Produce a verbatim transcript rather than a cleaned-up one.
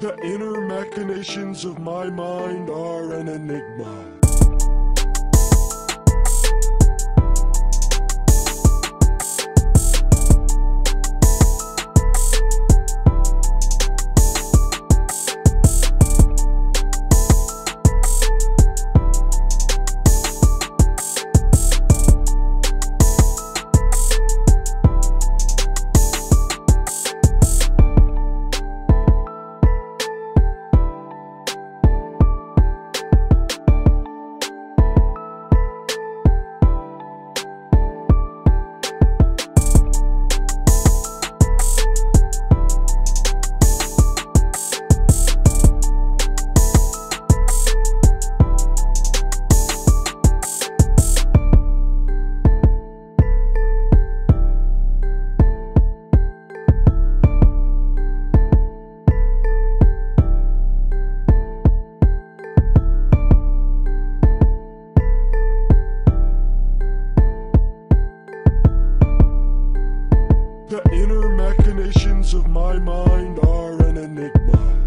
The inner machinations of my mind are an enigma. The inner machinations of my mind are an enigma.